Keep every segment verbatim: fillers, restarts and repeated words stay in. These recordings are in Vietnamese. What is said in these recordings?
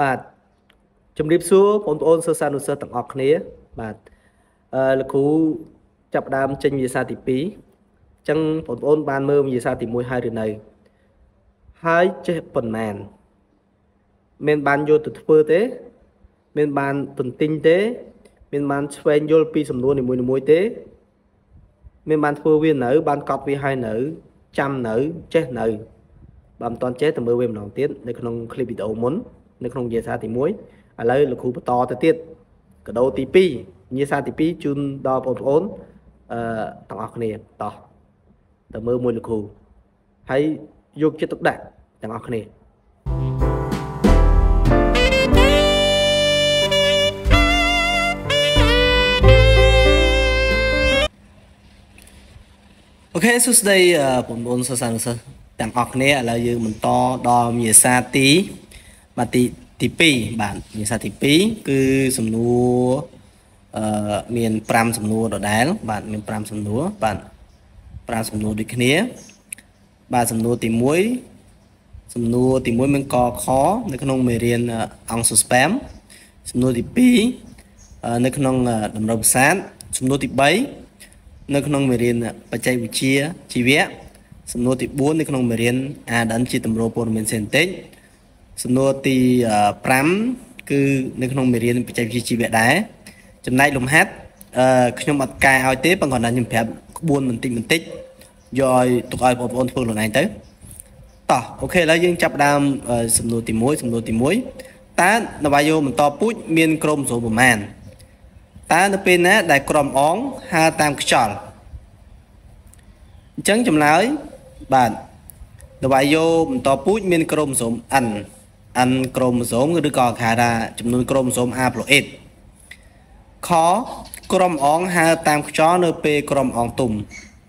បាទ ជំរាបសួរ បងប្អូនសិស្សសានុសិស្សទាំងអស់គ្នា ឥឡូវលោកគ្រូបន្តទៅទៀតកដោទី Okay, so today, uh, bonbon so sang so, tang okne, ala yung mento, dom, yesati, mati, tipi, ban, yesati pi, ku sumnu, uh, mien pram sumnu, dodal, ban, mien pram sumnu, ban, pram sumnu dikne, ban sumnu timui, sumnu timui men ko ko, nakanong merien, uh, ang suspam, sumnu tipi, uh, nakanong, uh, damrab san, sumnu tibai, នៅក្នុងមេរៀនបច្ចេកវិទ្យាជីវៈសំណួរទី តើនៅពេលណាដែលក្រុមអង្គហៅតាមខ្យល់អញ្ចឹងចម្លើយបាទតវ៉ាយោបន្តពូជមានក្រូម៉ូសូម N N ក្រូម៉ូសូម ឬក៏គេហៅថាចំនួនក្រូម៉ូសូម A + X ខ ក្រុមអង្គហៅតាមខ្យល់នៅពេលក្រុមអង្គទុំ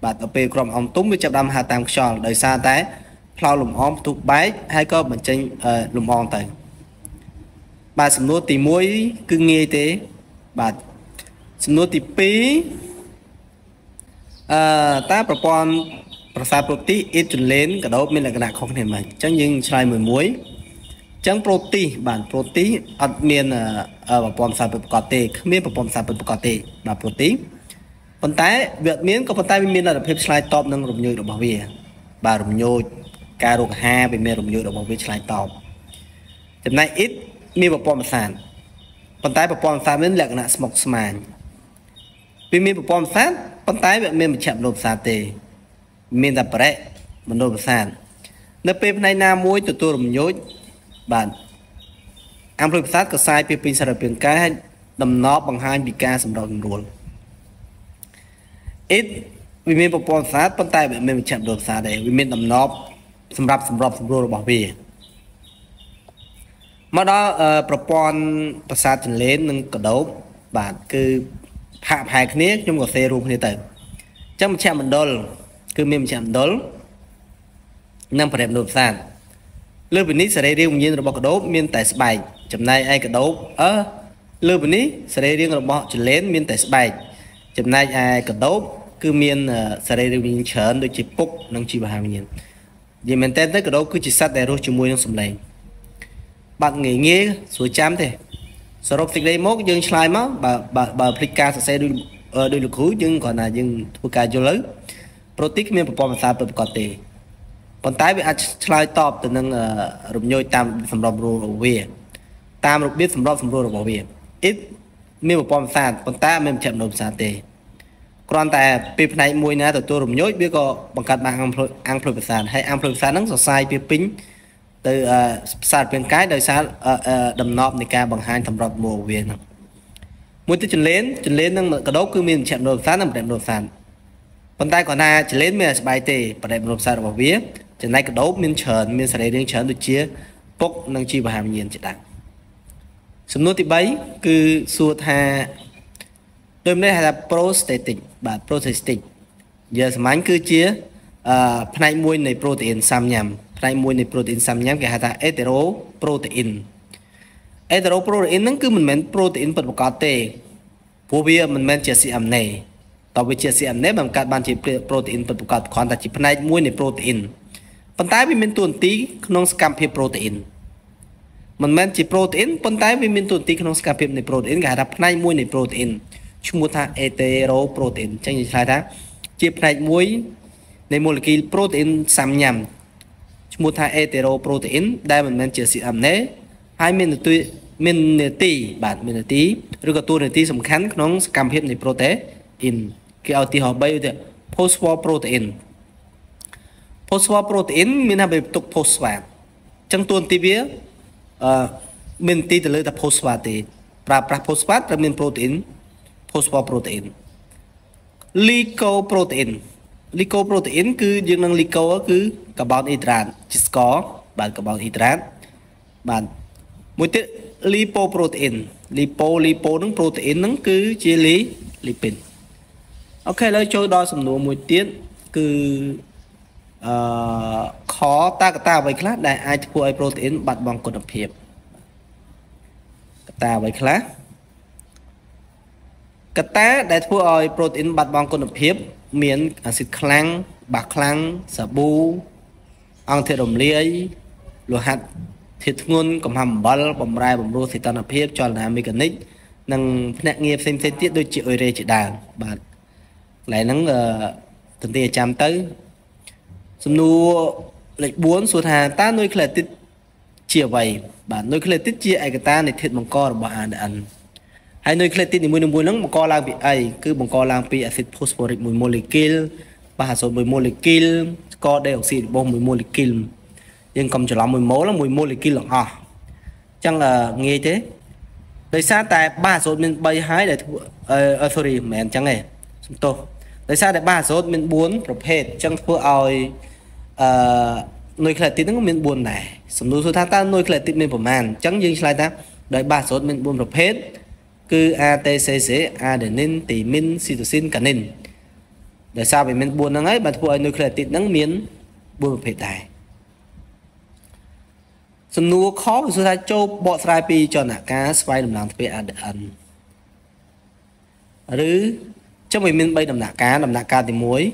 បាទ សំណួរទី 2 អឺតើប្រព័ន្ធប្រសាទប្រតិអ៊ីតជូលេនក៏ដូចមានលក្ខណៈខុសគ្នាមិនអញ្ចឹងយើងឆ្លើយមួយមួយអញ្ចឹងប្រូតេីន មានប្រព័ន្ធផ្សានប៉ុន្តែវាមានមជ្ឈមណ្ឌលផ្សាទេមានតែប្រេមណ្ឌលផ្សាននៅពេលផ្នែកណាមួយទទួលរំញោចបាទអំផ្លុយផ្សាក៏សាយពីពេញសារពាង្គកាយឲ្យដំណប់បង្ហាញពីការសម្រងសម្រួលអ៊ីតវាមានប្រព័ន្ធផ្សានប៉ុន្តែវាមានមជ្ឈមណ្ឌលផ្សាដែរវាមានដំណប់សម្រាប់សម្របសម្រួលរបស់វាមកដល់ប្រព័ន្ធប្រសាទចលននឹងកដោបបាទគឺ ភាបផែគ្នាខ្ញុំក៏សេរូមគ្នាទៅចឹងមជ្ឈមណ្ឌលគឺមានមជ្ឈមណ្ឌលលើវិនិច្ឆ័យរាងវិញ្ញាណរបស់កដោបមានតែស្បែកចំណែកឯកដោបអឺលើវិនិច្ឆ័យរាងរបស់ចលនមានតែស្បែកចំណែកឯកដោបគឺមានសេរីរាងវិញ្ញាណច្រើនដូចជាពុកនិងជីវហាវិញ្ញាណនិយាយមែនតើកដោគឺជាសត្វដែលរស់ជាមួយនឹងសម្លេងបាទងាយងាយស្រួលចាំទេសរុបសេចក្តីមកយើងឆ្លើយមក ដោយផ្សារផ្សេងកាយដោយសារដំណប់នៃការបង្ហាញសម្រាប់មកវាហ្នឹង មួយ ទៅ ចន្លេន ចន្លេន នឹងកដោបគឺមានប្រភពផ្សាររបស់វាចំណែកកដោបមានច្រើនមានសរីរាង្គច្រើនដូចជាពុកនិងជីវហាវិញ្ញាណជាដើមសំណួរទី 3 គឺសួរថាដោយនេះហៅថា prostatic បាទ prostatic យើងសាមញ្ញគឺជាផ្នែកមួយនៃ protein ផ្នែកមួយនៃ protein សាមញ្ញគេហៅថា hetero protein hetero protein ហ្នឹងគឺមិនមែន protein ពិតប្រាកដទេព្រោះវាមិនមែនជា xi em en ây តើវាជា xi em en ây បានបង្កើតបានជា protein ពិតប្រាកដគ្រាន់តែជាផ្នែកមួយនៃ protein ប៉ុន្តែវាមានតួនាទីក្នុងសកម្មភាព protein Mình men chỉ protein, phần tái vitamin tồn tại trong sản phẩm này protein cả đập này muối này protein, chúng ta etero protein, chẳng như thế nào? Chỉ này muối này molecule protein sầm nhầm, chúng ta etero protein, đây mình men chỉ sử dụng đấy, hai men tụi men tí bản men tí, rồi các tụi này tí tầm khán trong sản phẩm này protein, cái ao tí họ bay được phosphor protein, phosphor protein mình làm việc tục phosphate, trong tuần tí bia mình tí từ lời là phosphate, và phosphate là mình protein, phosphor protein, lycoprotein, lycoprotein cứ dương năng lyco cứ carbon hydrat, chỉ có bản carbon hydrat, bản một cái lipoprotein, lipo lipo nung protein nung cứ chia lý lipin. Ok lấy cho đo sầm nụ một tiếng cứ Uh, khó ta cả ta với class đại ai thua ai protein bật bằng cột đập hiệp ta với class cả ta đại thua ai protein bật bằng cột đập hiệp miếng axit clang bạc clang sabu ăn thịt đồng lưới lúa hạt thịt ngon cầm hầm bal bầm rai bầm rô thịt tận đập hiệp cho là mechanic năng nhẹ nghiệp xem xem tiết đôi chị ơi đây chị đàn bạn lại nắng từng tia chạm tới sum nô lệch bốn số thà ta nuôi khởi tít chia vậy bản nuôi khởi tít chia ai cái ta này thiệt bằng co bằng ăn ăn hay nuôi khởi tít thì mùi mùi nắng bằng co lang bị ai cứ bằng co lang bị acid phosphoric mùi molecule và hạt số mùi molecule co đều xịt bom mùi molecule nhưng cầm cho lắm mùi mố là mùi molecule lỏng à chẳng là nghe thế đời xa tại ba số mình bay hái để uh, sorry mẹ chẳng này chúng tôi đời xa tại ba số mình bốn tập hết chẳng phù ơi nuôi khởi tít nó miền buồn này, sủng núi số tháng ta nuôi khởi tít miền bổn màn, trắng dương slide ta, đợi ba số miền buồn rập hết, cứ a tê xê xê, adenine, timin, cytosine, canin, đợi sao về miền buồn năng ấy, bạn phụ nuôi khởi tít năng miền buồn rập hết này, sủng núi khó của số tháng châu bỏ therapy cho nã cá spy làm làm thuê aden, rồi trong về miền bay làm nã cá làm nã cá thì muối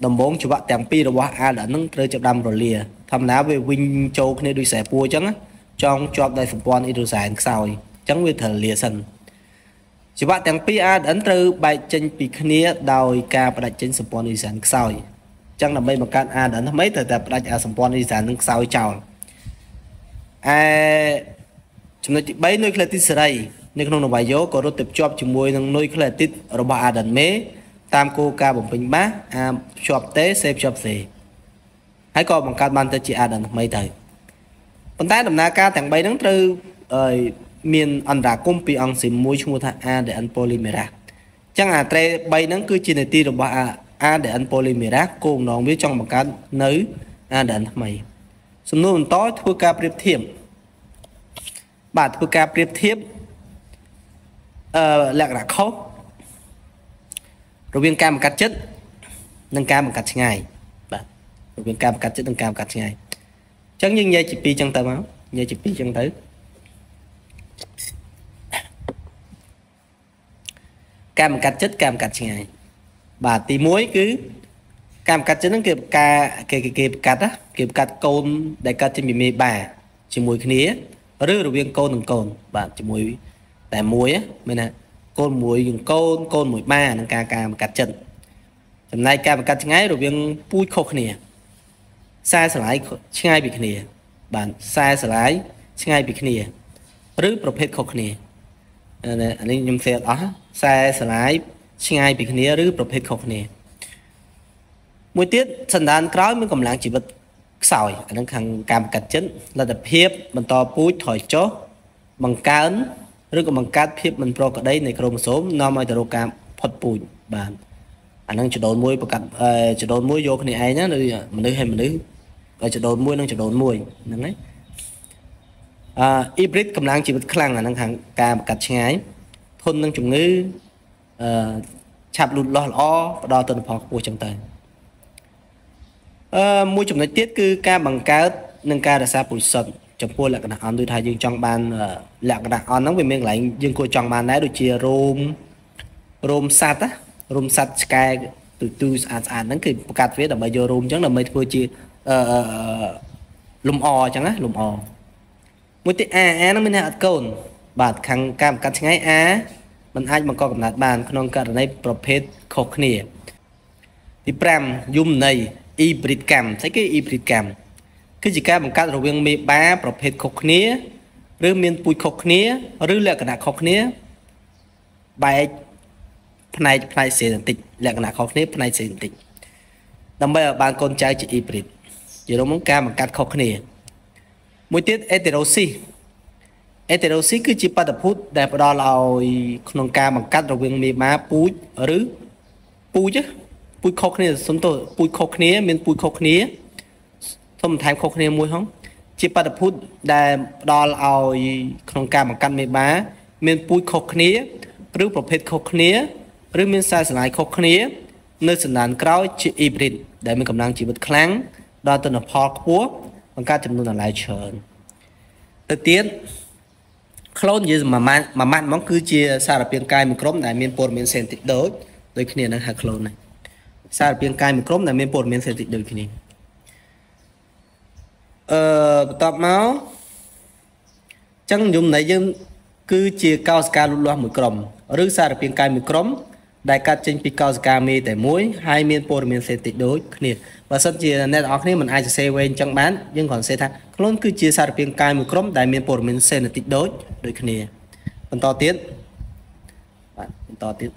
đồng bốn chụp bạn tèm pi rồi a đã nâng tới chụp đâm rồi lìa tham lá về win châu này đuôi sẻ pua chẳng á trong chọn đại sủng quan idu sài sao chẳng về thờ lìa sần chụp bạn tèm pi a đã từ bài chân pi khné đòi ca và đại chân sủng quan idu sài sao chẳng là mấy mà can a đã mấy thời tập đại sủng quan idu sài sao chào a chúng ta bấy nuôi khletit sài nên không nó bài gió có đôi tập chọn chụp môi năng nuôi khletit rồi bà a đã mé tam cô ca bổng bình bát à, chọc tế xếp chọc gì hãy coi bằng các bạn ta chị à đằng mấy thầy con tay đầm na ca thằng bay nắng trừ ơi miền ăn rà cung pi ăn xì muối chung thằng a để ăn polymera chẳng à tre bay nắng cứ chi này ti được bà a để ăn polymera cô nó biết trong bằng các nữ a để ăn mày xong luôn tối thua ca priệp thiệp bà thua ca priệp thiệp ờ, lạc là khóc rồi viên cam cắt chất nâng cam một cắt ngày bạn rồi viên cam cắt chất nâng cam cắt ngày chẳng những dây chỉ pi chân tơ máu dây chỉ pi chân tới cam cắt chất cam cắt ngày bà tí muối cứ cam cắt chất nó kịp ca kịp kịp cắt á kịp cắt côn đại cắt trên mì bà chỉ muối khía rồi rồi viên côn từng côn bạn chỉ muối tại muối á mình nè côn muối dùng côn côn muối ba nâng ca ca cắt chân hôm nay ca cắt ngay rồi viên pui khô khìa sai sờ lái ngay bị khìa bạn sai sờ lái ngay bị khìa rứประเภท khô khìa nên nhầm xe đó sai sờ lái ngay bị khìa rứประเภท khô khìa mùi tiết sần đàn cõi mới cầm láng chỉ vật sỏi nâng khang cam cắt chân là tập hiệp bằng to pui thổi chó bằng cá ấn rồi còn bằng cát phép mình pro cả đấy này chromosome năm mươi tờ cam phật bùi bàn anh đang chụp đồn mũi và cặp chụp đồn mũi vô cái này ai nhá rồi mình nữ hay mình nữ và chụp đồn mũi đang chụp đồn mũi nắng đấy ibrid cầm năng chỉ một khăn là năng hàng cam cắt trái thôn năng chủng ngữ chạp lụt lò lò đo tần phò của trong tay mũi chủng này tiết cứ cam bằng cát nâng ca là sa bùi sần chụp cô là cái nào tôi thay dương trong ban là cái nào nóng về miền lạnh dương cô trong ban đấy được chia rôm rôm sắt á rôm sắt sky từ từ ăn ăn nắng kịp cà phê là bây giờ rôm chẳng là mấy cô chia lùm o chẳng á lùm o Một tí A, A nó mình hạt cồn. Bạn kháng cảm cắt ngay A. Mình hãy bằng có gặp nát bàn. Còn cả này prophet khóc nè. Thì pram dùng này hybrid cam. Thấy cái hybrid cam. Cứ chỉ cả bằng cắt rồi viên mê ba prophet khóc nè. Rư miên bụi khóc nè. Rư lạc nạ khóc nè. Bài này này sẽ tịch lạc nạ khóc nè. Này sẽ tịch. Đâm bây giờ bạn con trai chỉ hybrid. Giờ nó muốn cam bằng cắt khóc nè. Một tiết heteroxy. Heteroxy cứ chỉ bắt đầu phút để bắt đầu lòi nông ca bằng cách rồi viên mì má bụi ở rứ. Bụi chứ. Bụi khóc này là xong tôi. Bụi khóc này, mình bụi khóc này. Xong thái khóc này mùi không? Chỉ bắt đầu phút để bắt đầu lòi nông ca bằng cách mì má. Mình bụi khóc này. Rứ bộ phết khóc này. Rứ mình xa xa lại khóc này. Nơi xa nàn cáo chỉ hybrid. Để mình cầm năng chỉ bật kháng. Đó tên là phó khóa. Bằng cách chúng tôi là lại trởn. Tới tiết clone như mà mặn mà mặn món cứ chia xa là biên cai micron này miền bồn miền sen tịt đối đối kia là hạt clone này xa là biên cai micron này miền bồn miền sen tịt đối kia ờ tập máu chẳng dùng này nhưng cứ chia cao ska luôn luôn micron rứ xa là biên cai micron đại cát trên cao ska mi tại mũi hai miền bồn miền sen tịt đối kia và sân chia net off này mình ai sẽ xây quên chẳng bán nhưng còn xây thang clone cứ chia xa biên cai micron đại miền bồn miền sen tịt đối đối kia phần to tiết bạn to tiết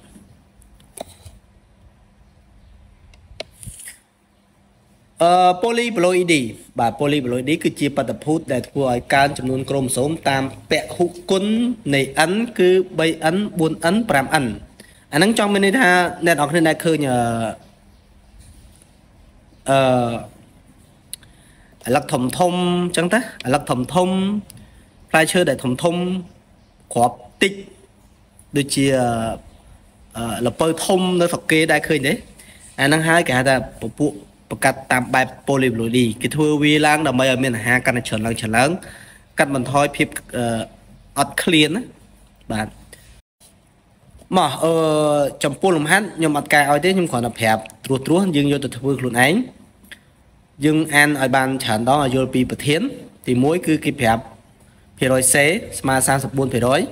ờ polyploidy và polyploidy cứ chia bắt đầu phút để thua ai can chấm luôn chrome số tam bẹ hụt cún này ấn cứ bay ấn buôn ấn pram ấn anh đang trong bên đây nè đọc lên đây khơi nhờ ờ lật thầm thông chẳng ta lật thầm thông phải chơi để thầm thông khóa tích được chia là bơi thông nơi phật kê đại khơi đấy anh đang hai cả là bộ bộ bộ cắt tạm bài polyploidy cái thua vi lang là bây giờ mình hai căn trở lớn trở lớn cắt mình thôi phim ắt clean bạn mà ở trong phố lồng hát nhưng mặt cài ở đấy nhưng còn là hẹp ruột ruột nhưng vô từ phương luôn ánh nhưng an ở bàn chẳng đó là vô bị bật thiến thì mỗi cứ kịp hẹp thì rồi xế mà sang sập buôn phải đối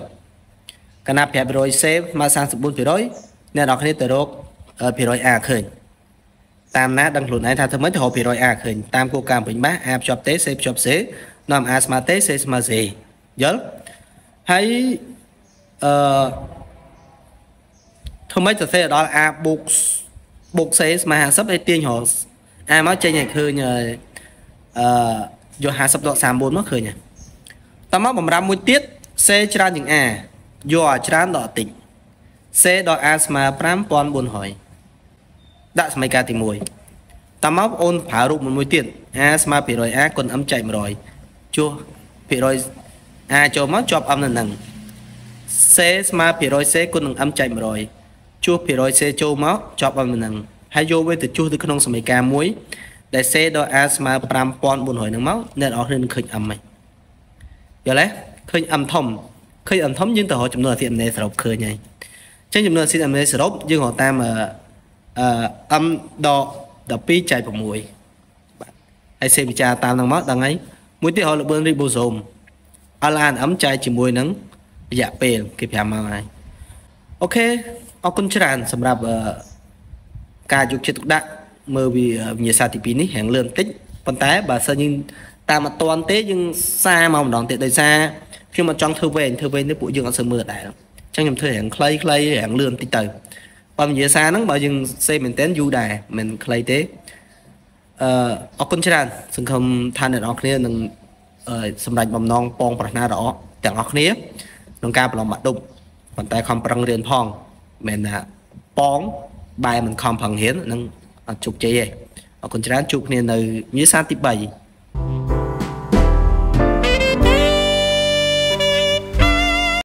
cái nạp hẹp rồi xế mà sang sập buôn phải đối nên đọc hết từ đó ở phía rồi à khởi tam nát đăng luận anh ta thơm mấy hồ phía rồi à khởi tam cô cảm bình bác áp chọc tế xếp chọc xế nằm asma tế xế mà gì dớt thấy ờ không mấy giờ xe đó là à, buộc buộc xe mà hàng sắp đây tiên họ ai nói chơi nhạc hơi nhờ ờ do hàng sắp đó sàn bốn mất khởi nhỉ ta móc bằng ra mũi tiết xe ra những à do ra đỏ tỉnh xe đó asma pram pon buồn hỏi đã mấy ca thì mùi ta móc ôn phá rụng một mũi tiết asma bị rồi á còn âm chạy mà rồi chua bị rồi à cho mất chọc âm lần lần xe mà bị rồi xe còn âm chạy mà rồi chua phía rồi xe châu máu cho bằng mình hãy vô với từ chua từ không sầm ca muối để xe đo asma pram pon buồn hỏi nước máu nên ở nên khởi âm mày giờ đấy khởi âm thông khởi âm thông nhưng từ họ chấm nửa thì âm này sập khởi nhảy trên chấm nửa xin âm này sập nhưng họ ta mà âm đo đập pi chạy bằng muối hãy xem cha tam đang máu đang ấy muối thì họ là bơm ribosome alan ấm chạy chỉ muối nắng dạ pè kịp hàm màu này ok ở con tràn sầm rạp cả dục chế tục đạn mơ vì nhiều xa thì pin ấy hàng lượng tích con té bà sơn nhưng ta mà toàn tế nhưng xa mong đón tệ đời xa khi mà trong thư về thư về nước bụi dương ở sơ mưa đại trong nhầm thời hàng clay clay hàng lượng tích tử còn nhiều xa nắng bảo dừng xây mình tên du đài mình clay tế ở con tràn sừng không than được học nên sầm rạch bầm non pon bạc na đỏ chẳng học nếp nông ca lòng mặt đục còn tay không bằng riêng phong mình là bón bài mình không bằng hiến nâng chụp chế con trán chụp nên là như xa tiếp bày